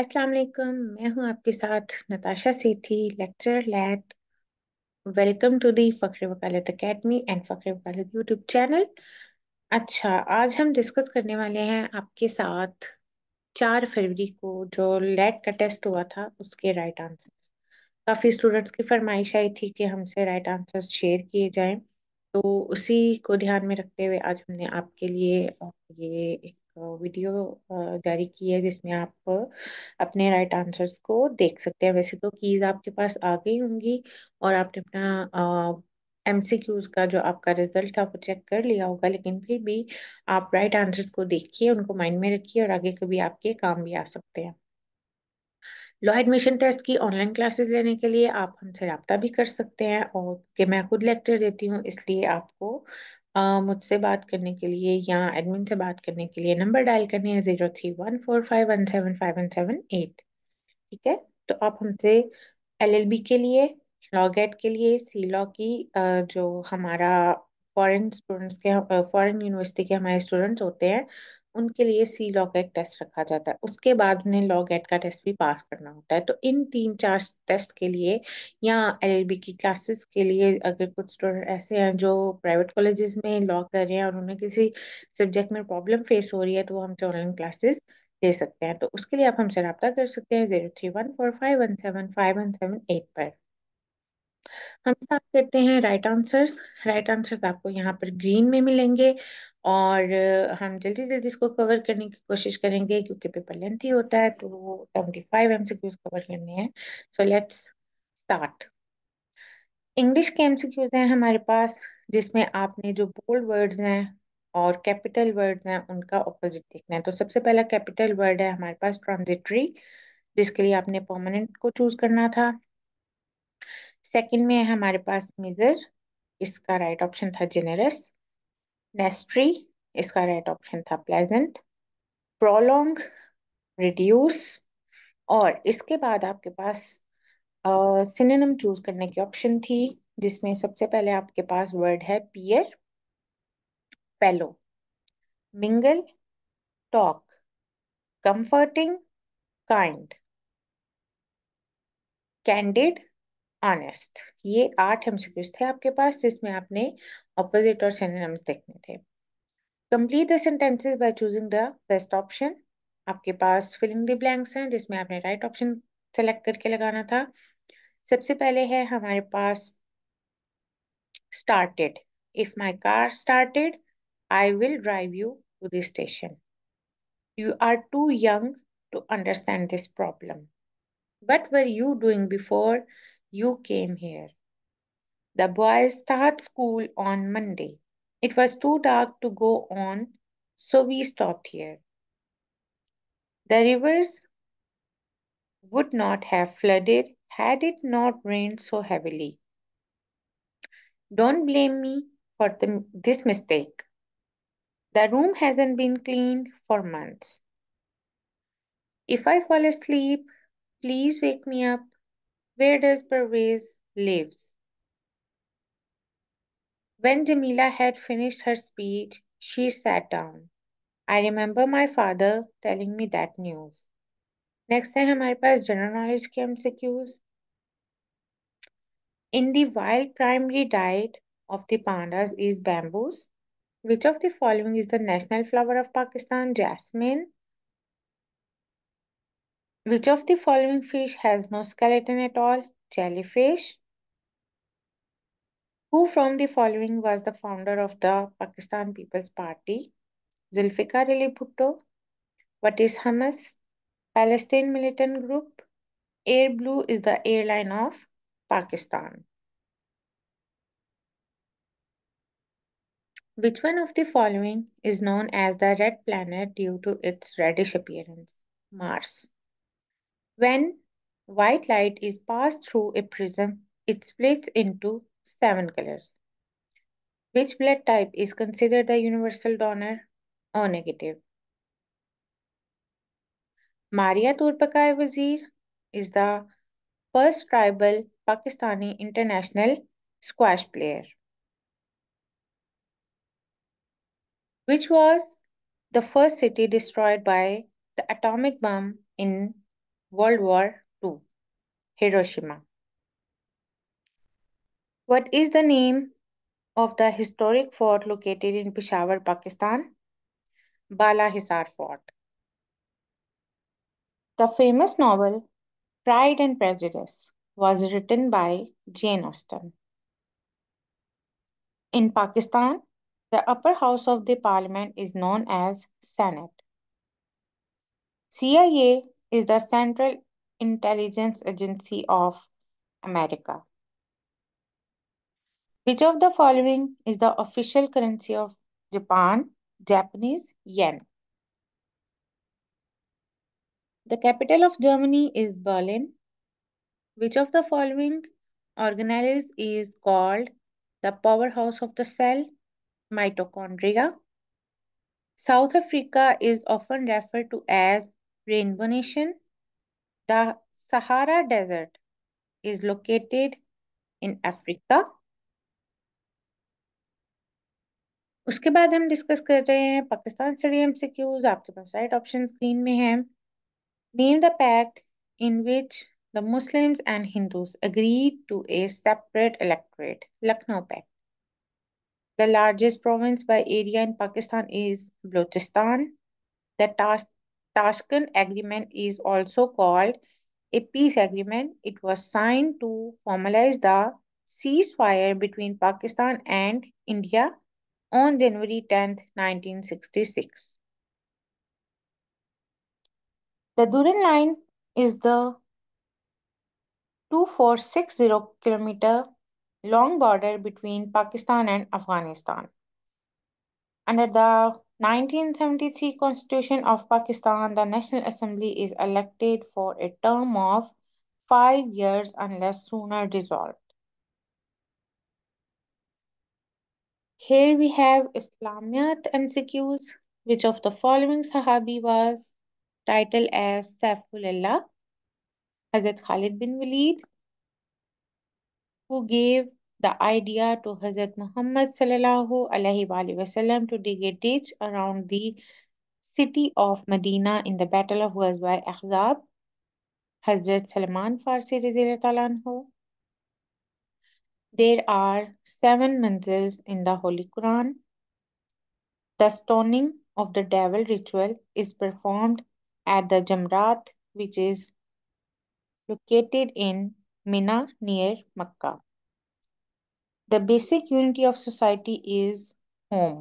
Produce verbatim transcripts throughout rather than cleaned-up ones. अस्सलाम वालेकुम। मैं हूं आपके साथ Natasha Sethi, lecturer LAT. Welcome to the Fakhre Wakalat academy and Fakhre वकालत यूट्यूब चैनल। अच्छा, आज हम डिस्कस करने वाले हैं आपके साथ चार फरवरी को जो लैट का टेस्ट हुआ था उसके राइट आंसर्स। काफ़ी स्टूडेंट्स की फरमाइश आई थी कि हमसे राइट आंसर्स शेयर किए जाएं, तो उसी को ध्यान में रखते हुए आज हमने आपके लिए ये एक वीडियो जारी की है जिसमें आप अपने राइट आंसर्स को देख सकते हैं। वैसे तो कीज आपके पास आ गई होंगी और आपने अपना एमसीक्यूज का जो आपका रिजल्ट था वो चेक कर लिया होगा, लेकिन फिर भी आप राइट आंसर्स को देखिए, उनको माइंड में रखिए और आगे कभी आपके काम भी आ सकते हैं। लॉ एडमिशन टेस्ट की ऑनलाइन क्लासेस लेने के लिए आप हमसे रब्ता भी कर सकते हैं, और कि मैं खुद लेक्चर देती हूँ इसलिए आपको Uh, मुझसे बात करने के लिए या एडमिन से बात करने के लिए नंबर डायल करने हैं zero three one four five one seven five one seven eight. ठीक है, तो आप हमसे एलएलबी के लिए, लॉ गेट के लिए, सी लॉ की uh, जो हमारा फॉरेन स्टूडेंट्स के फॉरेन यूनिवर्सिटी के हमारे स्टूडेंट्स होते हैं उनके लिए सी लॉ का एक टेस्ट रखा जाता है, उसके बाद उन्हें लॉ गेट का टेस्ट भी पास करना होता है। तो इन तीन चार टेस्ट के लिए या एलएलबी की क्लासेस के लिए अगर कुछ स्टूडेंट ऐसे हैं जो प्राइवेट कॉलेजेस में लॉ कर रहे हैं और उन्हें किसी सब्जेक्ट में प्रॉब्लम फेस हो रही है तो वो हमसे ऑनलाइन क्लासेस ले सकते हैं। तो उसके लिए आप हमसे रब्ता कर सकते हैं zero three one four five one seven five one seven eight पर। हम स्टार्ट करते हैं राइट आंसर्स। राइट आंसर्स आपको यहाँ पर ग्रीन में मिलेंगे और हम जल्दी जल्दी इसको कवर करने की कोशिश करेंगे क्योंकि पेपर लेंथी होता है, तो पचहत्तर एमसीक्यूज कवर करने हैं। So let's start. इंग्लिश के एमसीक्यूज हैं हमारे पास जिसमें आपने जो बोल्ड वर्ड्स हैं और कैपिटल वर्ड्स हैं उनका ऑपोजिट देखना है। तो सबसे पहला कैपिटल वर्ड है हमारे पास ट्रांजिटरी, जिसके लिए आपने परमानेंट को चूज करना था। सेकेंड में है हमारे पास मेजर, इसका राइट ऑप्शन था जेनरस। नेस्ट्री, इसका राइट ऑप्शन था प्लेजेंट। प्रोलॉन्ग, रिड्यूस, और इसके बाद आपके पास सिनोनिम चूज करने की ऑप्शन थी जिसमें सबसे पहले आपके पास वर्ड है peer, fellow, mingle, talk, comforting, kind, candid, honest. ये आठ एमसीक्यूज थे आपके पास जिसमें आपने ऑपोजिट और सिनोनिम्स देखने थे। Complete the sentences by choosing the best option. आपके पास फिलिंग द ब्लैंक्स हैं जिसमें आपने राइट ऑप्शन सेलेक्ट करके लगाना था। सबसे पहले है हमारे पास started, if my car started I will drive you to the station, you are too young to understand this problem, what were you doing before you came here. The boys start school on Monday. It was too dark to go on, so we stopped here. The rivers would not have flooded had it not rained so heavily. Don't blame me for the, this mistake. The room hasn't been cleaned for months. If I fall asleep, please wake me up. Where does Parvez lives? When Jamila had finished her speech, she sat down. I remember my father telling me that news. Next है हमारे पास general knowledge के MCQs. In the wild primary diet of the pandas is bamboos. Which of the following is the national flower of Pakistan? Jasmine. Which of the following fish has no skeleton at all? Jellyfish. Who from the following was the founder of the Pakistan People's Party? Zulfikar Ali Bhutto. What is Hamas? Palestine militant group. Airblue is the airline of Pakistan. Which one of the following is known as the red planet due to its reddish appearance? Mars. When white light is passed through a prism, it splits into seven colors. Which blood type is considered the universal donor? O negative. Maria Turpakay Wazir is the first tribal Pakistani international squash player. Which was the first city destroyed by the atomic bomb in World War Two, Hiroshima. What is the name of the historic fort located in Peshawar, Pakistan? Bala Hissar Fort. The famous novel Pride and Prejudice was written by Jane Austen. In Pakistan, the upper house of the parliament is known as Senate. C I A is the Central Intelligence Agency of America. Which of the following is the official currency of Japan? Japanese yen. The capital of Germany is Berlin. Which of the following organelles is called the powerhouse of the cell? Mitochondria. South Africa is often referred to as Rainbow Nation. The Sahara Desert is located in Africa. उसके बाद हम discuss कर रहे हैं Pakistan study MCQs. आपके पास right options green में हैं. Name the pact in which the Muslims and Hindus agreed to a separate electorate. Lucknow pact. The largest province by area in Pakistan is Balochistan. The Tashkent agreement is also called a peace agreement. It was signed to formalise the ceasefire between Pakistan and India on January tenth, nineteen sixty-six. The Durand Line is the two thousand four hundred sixty kilometer long border between Pakistan and Afghanistan. Under the nineteen seventy-three Constitution of Pakistan, the National Assembly is elected for a term of five years unless sooner dissolved. Here we have Islamiyat M C Qs. Which of the following Sahabi was titled as Saifullah? Hazrat Khalid bin Walid, who gave the idea to Hazrat Muhammad sallallahu alaihi wasallam to dig a ditch around the city of Medina in the Battle of Ghazwa Ahzab. Hazrat Salman Farsi radhiyallahu. There are seven manzils in the Holy Quran. The stoning of the devil ritual is performed at the Jamrat, which is located in Mina near Makkah. The basic unity of society is home.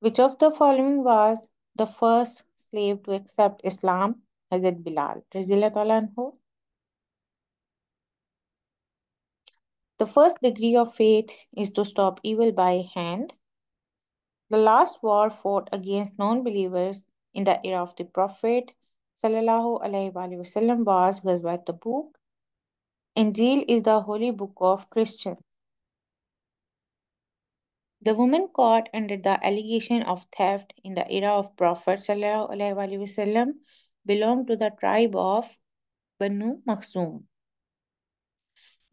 Which of the following was the first slave to accept Islam? Hazrat Bilal, radhiyallahu anhu. The first degree of faith is to stop evil by hand. The last war fought against non-believers in the era of the Prophet sallallahu alaihi wasallam was Ghazwa Tabuk. Injil is the holy book of Christians. The woman caught under the allegation of theft in the era of Prophet sallallahu alaihi wasallam belonged to the tribe of Banu Makhzum.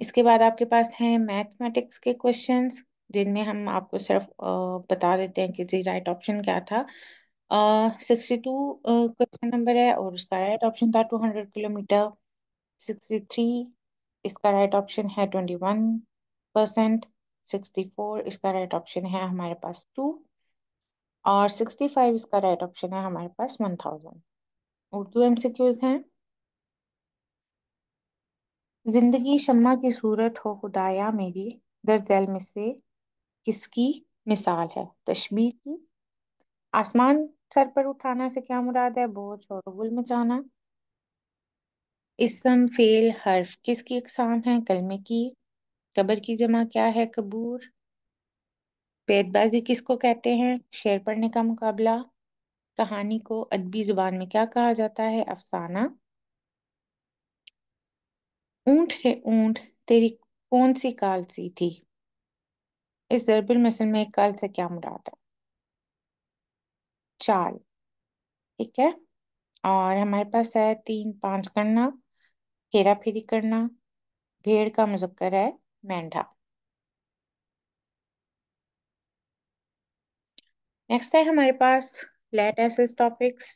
इसके बाद आपके पास हैं mathematics के questions, जिनमें हम आपको सिर्फ बता देते हैं कि जी राइट ऑप्शन क्या था. सिक्सटी टू क्वेश्चन नंबर है और उसका राइट ऑप्शन था two hundred kilometre. Sixty three इसका राइट ऑप्शन है twenty one percent. Sixty four इसका राइट ऑप्शन है हमारे पास टू और सिक्सटी फाइव इसका राइट ऑप्शन है हमारे पास one thousand. Urdu M C Qs हैं. जिंदगी शम्मा की सूरत हो खुदाया मेरी, दर्जैल में से किसकी मिसाल है? तशबीह की. आसमान सर पर उठाना से क्या मुराद है? बोझ और गुल मचाना. इसम फेल हर्फ किसकी इकसाम है? कलमे की. कबर की जमा क्या है? कबूर. बेदबाजी किसको कहते हैं? शेर पढ़ने का मुकाबला. कहानी को अदबी जुबान में क्या कहा जाता है? अफसाना. ऊंट है ऊंट तेरी कौन सी कालसी थी? इस ज़रबुल मसल में एक काल से क्या मुराद है? चाल. ठीक है. और हमारे पास है तीन पांच करना, हेरा फेरी करना. भेड़ का मुजक्कर है मेंढा. नेक्स्ट है हमारे पास लेट एसेस टॉपिक्स.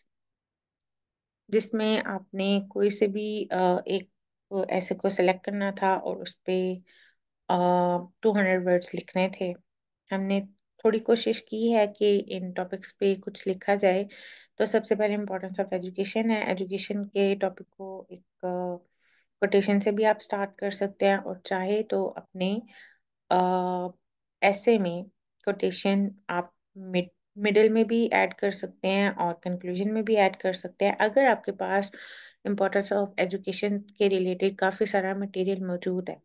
जिसमें आपने कोई से भी एक ऐसे को सेलेक्ट करना था और उस पर टू हंड्रेड वर्ड्स लिखने थे। हमने थोड़ी कोशिश की है कि इन टॉपिक्स पे कुछ लिखा जाए। तो सबसे पहले इम्पोर्टेंस ऑफ एजुकेशन है। एजुकेशन के टॉपिक को एक कोटेशन से भी आप स्टार्ट कर सकते हैं और चाहे तो अपने ऐसे में कोटेशन आप मिड मिडल में भी ऐड कर सकते हैं और कंक्लूजन में भी ऐड कर सकते हैं। अगर आपके पास इम्पोर्टेंस ऑफ एजुकेशन के रिलेटेड काफ़ी सारा मटेरियल मौजूद है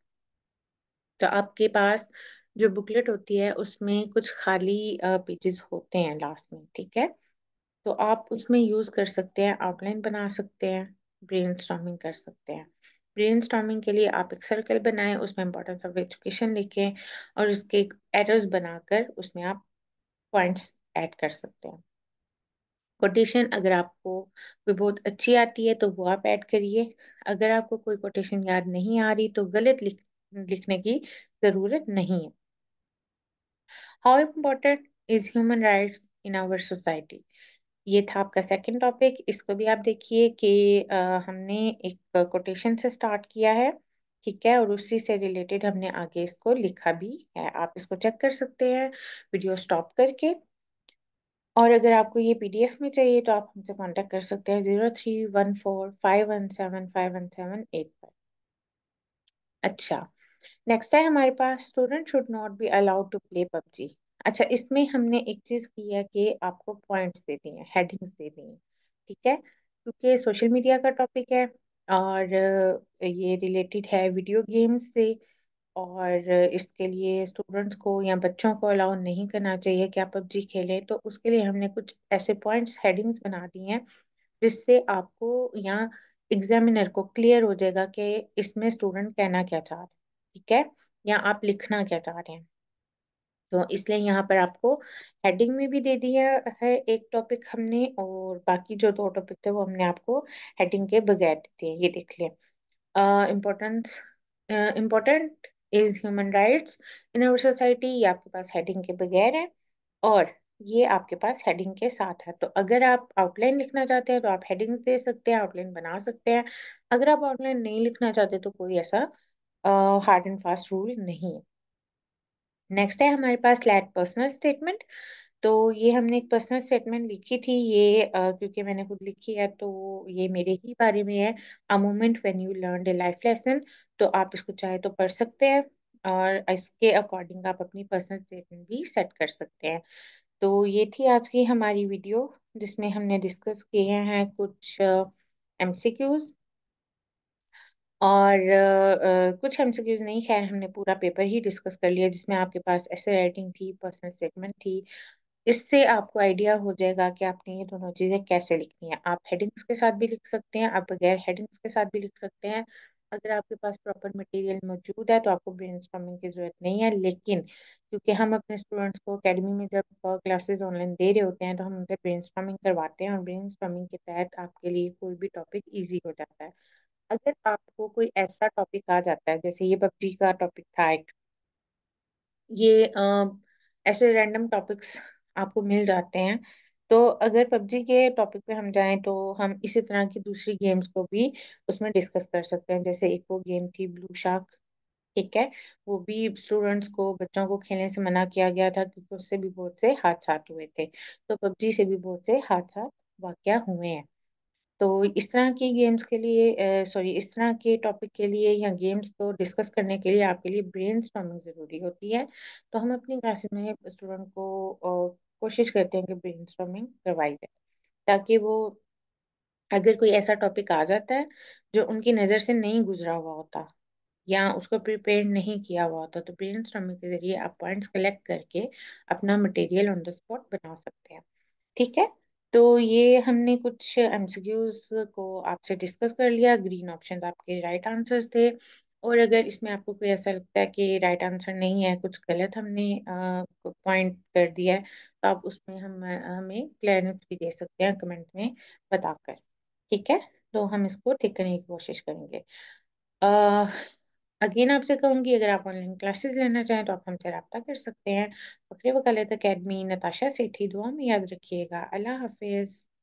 तो आपके पास जो बुकलेट होती है उसमें कुछ खाली पेजेस होते हैं लास्ट में, ठीक है, तो आप उसमें यूज़ कर सकते हैं, आउटलाइन बना सकते हैं, ब्रेनस्टॉर्मिंग कर सकते हैं। ब्रेनस्टॉर्मिंग के लिए आप एक सर्कल बनाएं, उसमें इम्पोर्टेंस ऑफ एजुकेशन लिखें और उसके एरोज बनाकर उसमें आप पॉइंट्स ऐड कर सकते हैं। कोटेशन अगर आपको कोई बहुत अच्छी आती है तो वो आप ऐड करिए, अगर आपको कोई कोटेशन याद नहीं आ रही तो गलत लिख लिखने की ज़रूरत नहीं है। How important is human rights in our society, ये था आपका सेकंड टॉपिक। इसको भी आप देखिए कि हमने एक कोटेशन से स्टार्ट किया है, ठीक है, और उसी से रिलेटेड हमने आगे इसको लिखा भी है। आप इसको चेक कर सकते हैं वीडियो स्टॉप करके, और अगर आपको ये पीडीएफ में चाहिए तो आप हमसे कांटेक्ट कर सकते हैं zero three one four five one seven five one seven eight five. अच्छा, नेक्स्ट है हमारे पास student should not be allowed to play PUBG. अच्छा, इसमें हमने एक चीज़ की है कि आपको पॉइंट्स दे दिए हैं, हेडिंग्स दे दी हैं, ठीक है, क्योंकि सोशल मीडिया का टॉपिक है और ये रिलेटेड है वीडियो गेम्स से, और इसके लिए स्टूडेंट्स को या बच्चों को अलाउ नहीं करना चाहिए कि आप पबजी खेलें। तो उसके लिए हमने कुछ ऐसे पॉइंट्स हेडिंग्स बना दी हैं जिससे आपको या एग्जामिनर को क्लियर हो जाएगा कि इसमें स्टूडेंट कहना क्या चाह रहे हैं, ठीक है, या आप लिखना क्या चाह रहे हैं। तो इसलिए यहाँ पर आपको हेडिंग में भी दे दिया है एक टॉपिक हमने, और बाकी जो दो टॉपिक थे वो हमने आपको हेडिंग के बगैर दिए। ये देख लें, importance important is human rights in our society, ये आपके पास हेडिंग के बगैर है और ये आपके पास हेडिंग के साथ है। तो अगर आप आउटलाइन लिखना चाहते हैं तो आप हेडिंग्स दे सकते हैं, आउटलाइन बना सकते हैं। अगर आप आउटलाइन नहीं लिखना चाहते तो कोई ऐसा हार्ड एंड फास्ट रूल नहीं है। नेक्स्ट है हमारे पास लैट पर्सनल स्टेटमेंट। तो ये हमने एक पर्सनल स्टेटमेंट लिखी थी, ये uh, क्योंकि मैंने खुद लिखी है तो ये मेरे ही बारे में है। A moment when you learn a life lesson, तो आप इसको चाहे तो पढ़ सकते हैं और इसके अकॉर्डिंग आप अपनी पर्सनल स्टेटमेंट भी सेट कर सकते हैं। तो ये थी आज की हमारी वीडियो जिसमें हमने डिस्कस किए हैं कुछ एमसीक्यूज और uh, कुछ एमसीक्यूज नहीं, खैर हमने पूरा पेपर ही डिस्कस कर लिया जिसमें आपके पास ऐसे राइटिंग थी, पर्सनल स्टेटमेंट थी। इससे आपको आइडिया हो जाएगा कि आपने ये दोनों चीज़ें कैसे लिखनी है। आप हेडिंग्स के साथ भी लिख सकते हैं, आप बगैर हेडिंग्स के साथ भी लिख सकते हैं। अगर आपके पास प्रॉपर मटेरियल मौजूद है तो आपको ब्रेनस्टॉर्मिंग की ज़रूरत नहीं है, लेकिन क्योंकि हम अपने स्टूडेंट्स को एकेडमी में जब क्लासेस ऑनलाइन दे रहे होते हैं तो हम उनसे ब्रेनस्टॉर्मिंग करवाते हैं और ब्रेनस्टॉर्मिंग के तहत आपके लिए कोई भी टॉपिक ईजी हो जाता है। अगर आपको कोई ऐसा टॉपिक आ जाता है, जैसे ये पबजी का टॉपिक था एक, ये आ, ऐसे रैंडम टॉपिक्स आपको मिल जाते हैं, तो अगर पबजी के टॉपिक पे हम जाएं तो हम इसी तरह की दूसरी गेम्स को भी उसमें डिस्कस कर सकते हैं। जैसे एक वो गेम थी ब्लू शार्क, ठीक है, वो भी स्टूडेंट्स को, बच्चों को खेलने से मना किया गया था क्योंकि उससे भी बहुत से हादसात हुए थे, तो पबजी से भी बहुत से हादसात वाकया हुए हैं। तो इस तरह की गेम्स के लिए, सॉरी इस तरह के टॉपिक के लिए या गेम्स को डिस्कस करने के लिए आपके लिए ब्रेनस्टॉर्मिंग ज़रूरी होती है। तो हम अपनी क्लासेस में स्टूडेंट को कोशिश करते हैं कि ब्रेनस्टॉर्मिंग करवाई जाए ताकि वो, अगर कोई ऐसा टॉपिक आ जाता है जो उनकी नज़र से नहीं गुजरा हुआ होता या उसको प्रिपेयर नहीं किया हुआ होता, तो ब्रेनस्टॉर्मिंग के जरिए आप पॉइंट्स कलेक्ट करके अपना मटेरियल ऑन द स्पॉट बना सकते हैं, ठीक है। तो ये हमने कुछ एमसीक्यूज को आपसे डिस्कस कर लिया, ग्रीन ऑप्शन आपके राइट आंसर्स थे, और अगर इसमें आपको कोई ऐसा लगता है कि राइट आंसर नहीं है, कुछ गलत हमने पॉइंट कर दिया है, तो आप उसमें हम हमें क्लियरेंस भी दे सकते हैं कमेंट में बताकर, ठीक है, तो हम इसको ठीक करने की कोशिश करेंगे। अगेन आपसे कहूँगी, अगर आप ऑनलाइन क्लासेस लेना चाहें तो आप हमसे रब्ता कर सकते हैं। फखरे वकालत अकेडमी, नताशा सेठी, दुआ में याद रखिएगा। अल्लाह हाफिज़।